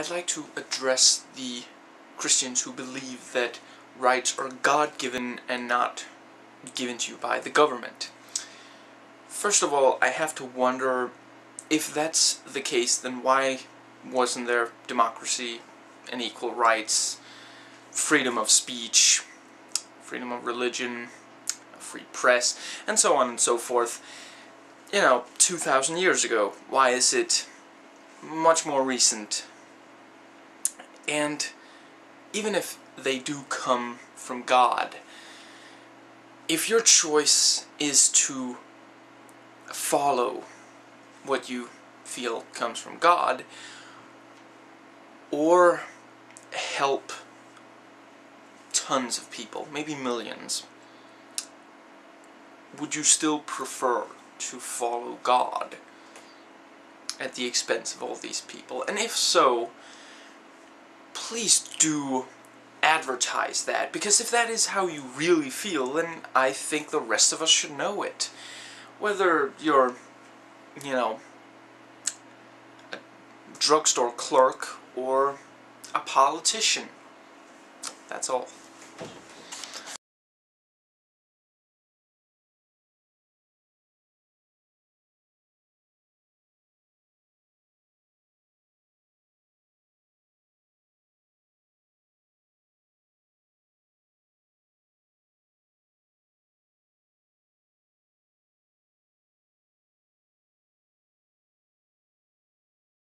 I'd like to address the Christians who believe that rights are God-given and not given to you by the government. First of all, I have to wonder, if that's the case, then why wasn't there democracy and equal rights, freedom of speech, freedom of religion, a free press, and so on and so forth, 2,000 years ago? Why is it much more recent? And even if they do come from God, if your choice is to follow what you feel comes from God, or help tons of people, maybe millions, would you still prefer to follow God at the expense of all these people? And if so, please do advertise that, because if that is how you really feel, then I think the rest of us should know it. Whether you're, a drugstore clerk or a politician. That's all.